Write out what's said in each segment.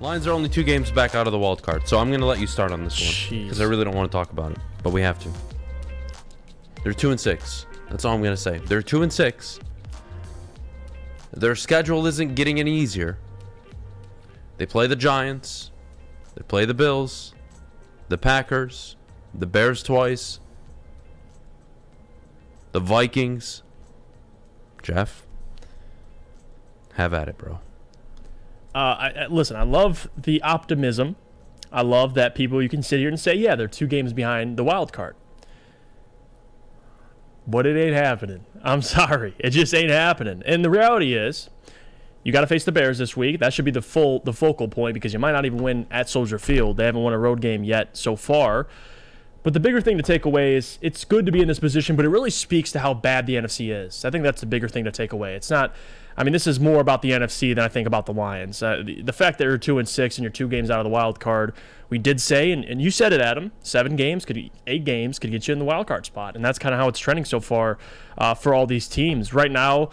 Lions are only 2 games back out of the wild card, so I'm going to let you start on this one because I really don't want to talk about it, but we have to. They're 2-6. That's all I'm going to say. They're 2-6. Their schedule isn't getting any easier. They play the Giants. They play the Bills. The Packers. The Bears twice. The Vikings. Jeff, have at it, bro. Listen, I love the optimism. I love that people, you can sit here and say, yeah, they're 2 games behind the wild card. But it ain't happening. I'm sorry. It just ain't happening. And the reality is, you got to face the Bears this week. That should be the focal point because you might not even win at Soldier Field. They haven't won a road game yet so far. But the bigger thing to take away is it's good to be in this position, but it really speaks to how bad the NFC is. I think that's the bigger thing to take away. It's not, I mean, this is more about the NFC than I think about the Lions. The fact that you're 2-6 and you're 2 games out of the wild card, we did say, and you said it, Adam, 7 games, 8 games could get you in the wild card spot. And that's kind of how it's trending so far for all these teams. Right now,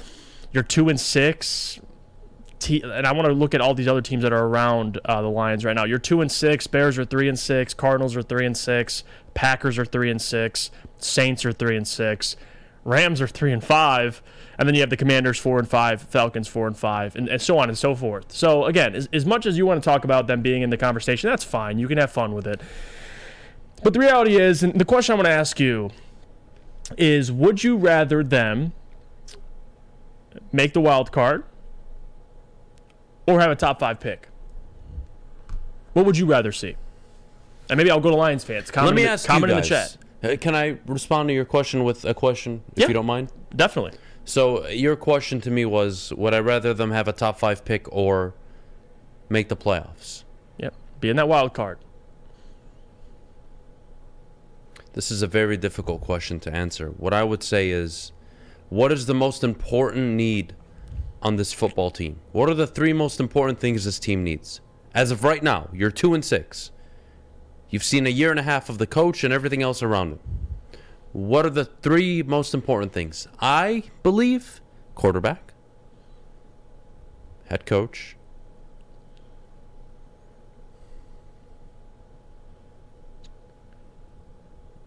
you're 2-6. And I want to look at all these other teams that are around the Lions right now. You're 2-6. Bears are 3-6. Cardinals are 3-6. Packers are 3-6. Saints are 3-6. Rams are 3-5. And then you have the Commanders 4-5. Falcons 4-5, and so on and so forth. So again, as much as you want to talk about them being in the conversation, that's fine. You can have fun with it. But the reality is, and the question I want to ask you is: would you rather them make the wild card? Or have a top 5 pick? What would you rather see? And maybe I'll go to Lions fans. Comment, comment in the chat. Can I respond to your question with a question, if you don't mind? Definitely. So your question to me was, would I rather them have a top 5 pick or make the playoffs? Yep. Be in that wild card. This is a very difficult question to answer. What I would say is, what is the most important need on this football team? What are the 3 most important things this team needs? As of right now, you're 2-6. You've seen a year and a half of the coach and everything else around him. What are the 3 most important things? I believe quarterback, head coach,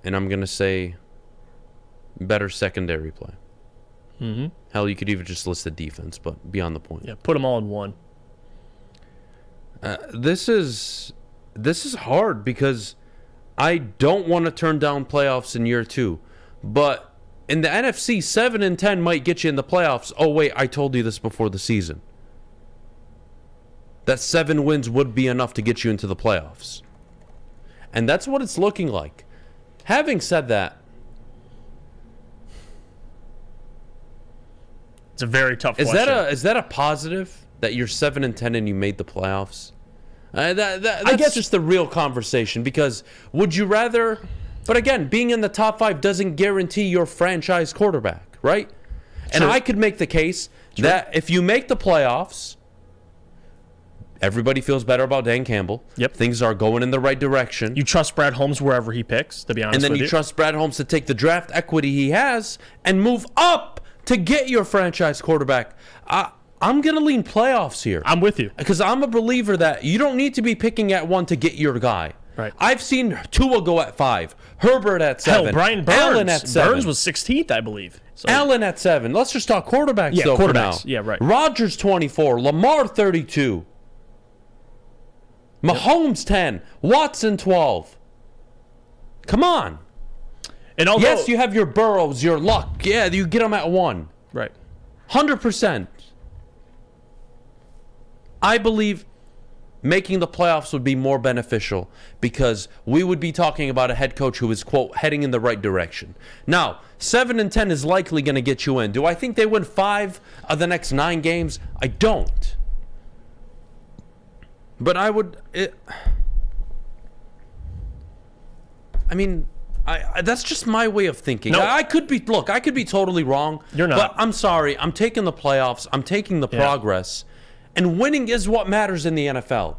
and I'm going to say better secondary play. Mm-hmm. Hell, you could even just list the defense, but beyond the point. Yeah, put them all in one. This is hard because I don't want to turn down playoffs in year 2, but in the NFC, 7-10 might get you in the playoffs. Oh wait, I told you this before the season. That 7 wins would be enough to get you into the playoffs, and that's what it's looking like. Having said that, it's a very tough question. Is that a positive that you're 7-10 and you made the playoffs? That's, I guess, just the real conversation, because would you rather? But again, being in the top 5 doesn't guarantee your franchise quarterback, right? True. And I could make the case that if you make the playoffs, everybody feels better about Dan Campbell. Yep, things are going in the right direction. You trust Brad Holmes wherever he picks, to be honest with you. And then you trust Brad Holmes to take the draft equity he has and move up to get your franchise quarterback. I'm going to lean playoffs here. I'm with you. Because I'm a believer that you don't need to be picking at 1 to get your guy. Right. I've seen Tua go at 5. Herbert at 7. Hell, Brian Burns. Allen at 7. Burns was 16th, I believe. So. Allen at 7. Let's just talk quarterbacks, though, for now. Yeah, right. Rodgers, 24. Lamar, 32. Mahomes, 10. Watson, 12. Come on. And although, yes, you have your Burroughs, your Luck. Yeah, you get them at 1. Right. 100%. I believe making the playoffs would be more beneficial because we would be talking about a head coach who is, quote, heading in the right direction. Now, 7-10 is likely going to get you in. Do I think they win 5 of the next 9 games? I don't. But I would... that's just my way of thinking. No. I could be totally wrong. You're not. But I'm sorry. I'm taking the playoffs. I'm taking the progress. And winning is what matters in the NFL.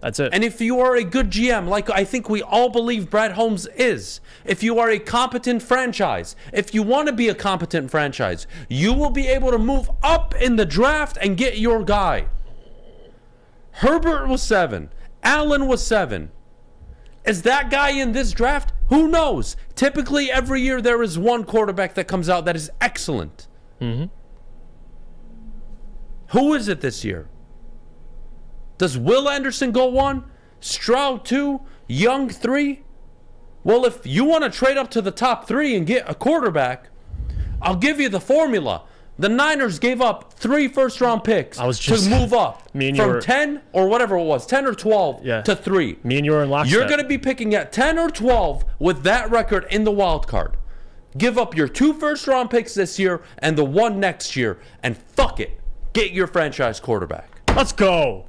That's it. And if you are a good GM, like I think we all believe Brad Holmes is, if you are a competent franchise, if you want to be a competent franchise, you will be able to move up in the draft and get your guy. Herbert was 7. Allen was 7. Is that guy in this draft? Who knows? Typically, every year there is one quarterback that comes out that is excellent. Mm-hmm. Who is it this year? Does Will Anderson go 1? Stroud 2? Young 3? Well, if you want to trade up to the top 3 and get a quarterback, I'll give you the formula. The Niners gave up 3 first-round picks to move up from 10 or whatever it was, 10 or 12 to 3. Me and you were in lockstep. You're going to be picking at 10 or 12 with that record in the wild card. Give up your 2 first-round picks this year and the 1 next year, and fuck it. Get your franchise quarterback. Let's go.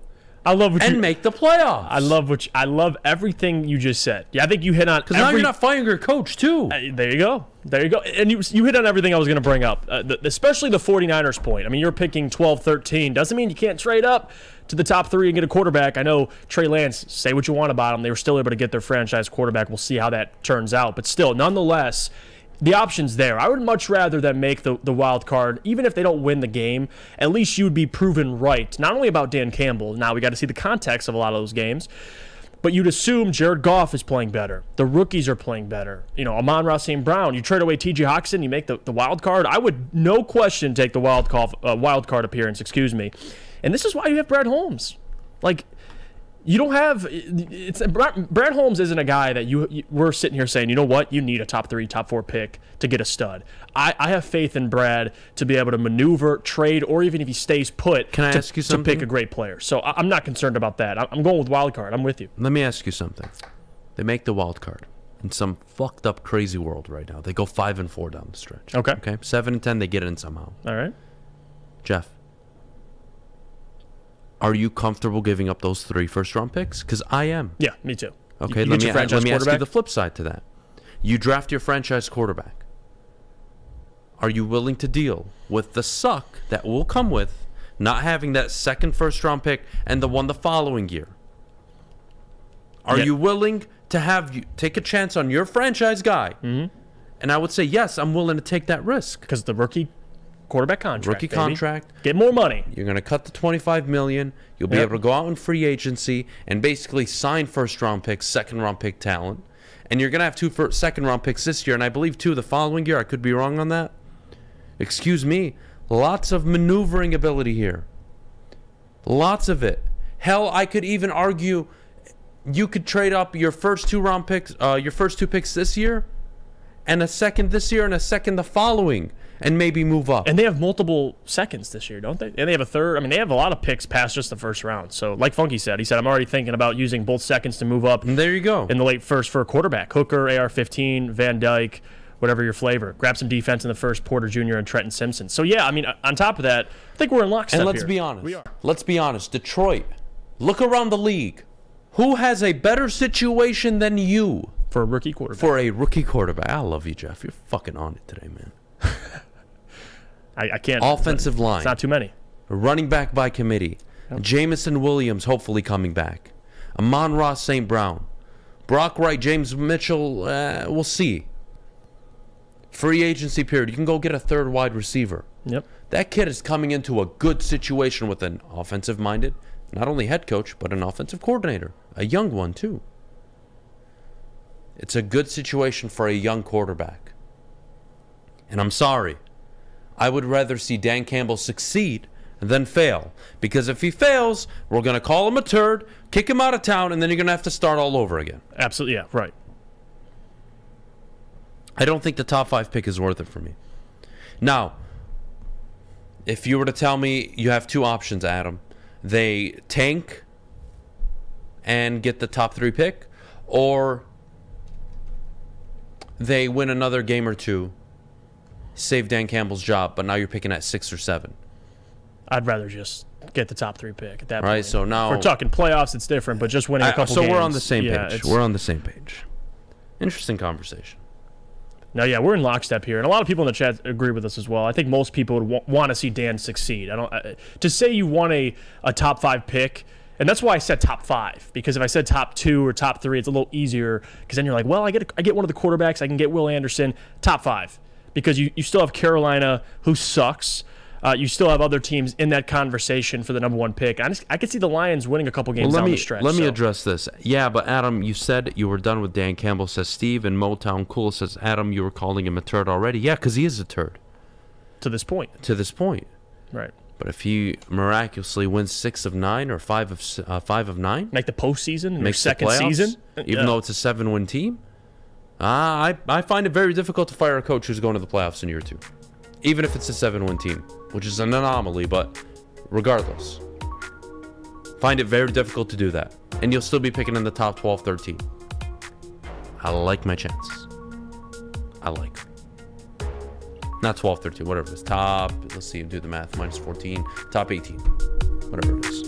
I love what and make the playoffs. I love what I love everything you just said. Yeah, I think you hit on because now you're not firing your coach too. There you go. There you go. And you hit on everything I was going to bring up, especially the 49ers point. I mean, you're picking 12, 13. Doesn't mean you can't trade up to the top 3 and get a quarterback. I know Trey Lance, say what you want about him. They were still able to get their franchise quarterback. We'll see how that turns out. But still, nonetheless, the option's there. I would much rather than make the wild card, even if they don't win the game, at least you would be proven right, not only about Dan Campbell. Now we got to see the context of a lot of those games, but you'd assume Jared Goff is playing better. The rookies are playing better. You know, Amon-Ra St. Brown, you trade away T.J. Hockenson, you make the wild card. I would, no question, take the wild card appearance, excuse me. And this is why you have Brad Holmes. Like, you don't have Brad Holmes isn't a guy that we're sitting here saying, you know what, you need a top 3, top 4 pick to get a stud. I have faith in Brad to be able to maneuver, trade, or even if he stays put, to pick a great player. So I'm not concerned about that. I'm going with wild card. I'm with you. Let me ask you something. They make the wild card in some fucked up crazy world right now. They go 5-4 down the stretch. Okay. Okay. 7-10, they get in somehow. All right. Jeff, are you comfortable giving up those 3 first-round picks? Because I am. Yeah, me too. Okay, let me ask you the flip side to that. You draft your franchise quarterback. Are you willing to deal with the suck that will come with not having that second first-round pick and the one the following year? Are you willing to take a chance on your franchise guy? Mm-hmm. And I would say, yes, I'm willing to take that risk. Because the rookie quarterback contract, rookie contract, get more money. You're going to cut the $25 million. You'll be able to go out in free agency and basically sign first-round picks, second-round pick talent, and you're going to have 2 second-round picks this year, and I believe 2 the following year. I could be wrong on that. Excuse me. Lots of maneuvering ability here. Lots of it. Hell, I could even argue you could trade up your first 2 round picks, your first 2 picks this year, and a second this year, and a second the following, and maybe move up. And they have multiple seconds this year, don't they? And they have a third. I mean, they have a lot of picks past just the first round. So, like Funky said, he said, I'm already thinking about using both seconds to move up. And there you go. In the late first for a quarterback. Hooker, AR-15, Van Dyke, whatever your flavor. Grab some defense in the first, Porter Jr. and Trenton Simpson. So, yeah, I mean, on top of that, I think we're in lockstep here. And let's be honest. We are. Let's be honest. Detroit, look around the league. Who has a better situation than you? For a rookie quarterback. For a rookie quarterback. I love you, Jeff. You're fucking on it today, man. I can't. Offensive line. It's not too many. Running back by committee. Yep. Jameson Williams hopefully coming back. Amon-Ra St. Brown. Brock Wright, James Mitchell, we'll see. Free agency period. You can go get a third wide receiver. Yep. That kid is coming into a good situation with an offensive-minded, not only head coach, but an offensive coordinator. A young one, too. It's a good situation for a young quarterback. And I'm sorry. I would rather see Dan Campbell succeed than fail. Because if he fails, we're going to call him a turd, kick him out of town, and then you're going to have to start all over again. Absolutely, yeah, right. I don't think the top 5 pick is worth it for me. Now, if you were to tell me you have 2 options, Adam. They tank and get the top 3 pick, or they win another game or 2. Save Dan Campbell's job, but now you're picking at 6 or 7. I'd rather just get the top 3 pick at that point. Right, so now if we're talking playoffs, it's different, but just winning a couple games. So we're on the same page. We're on the same page. Interesting conversation. No, yeah, we're in lockstep here, and a lot of people in the chat agree with us as well. I think most people would want to see Dan succeed. I don't to say you want a top 5 pick. And that's why I said top 5, because if I said top 2 or top 3, it's a little easier, because then you're like, well, I get one of the quarterbacks. I can get Will Anderson. Top 5. Because you still have Carolina, who sucks. you still have other teams in that conversation for the #1 pick. I could see the Lions winning a couple games down the stretch. Let me address this. Yeah, but Adam, you said you were done with Dan Campbell, says Steve, and Motown Cool says, Adam, you were calling him a turd already. Yeah, because he is a turd. To this point. To this point. Right. But if he miraculously wins 6 of 9 or 5 of 9, like the postseason, makes the second season, even though it's a 7-win team, I find it very difficult to fire a coach who's going to the playoffs in year 2, even if it's a 7-win team, which is an anomaly. But regardless, find it very difficult to do that, and you'll still be picking in the top 12, 13. I like my chances. I like them. Not 12, 13, whatever it is. Top, let's see, do the math, minus 14, top 18, whatever it is.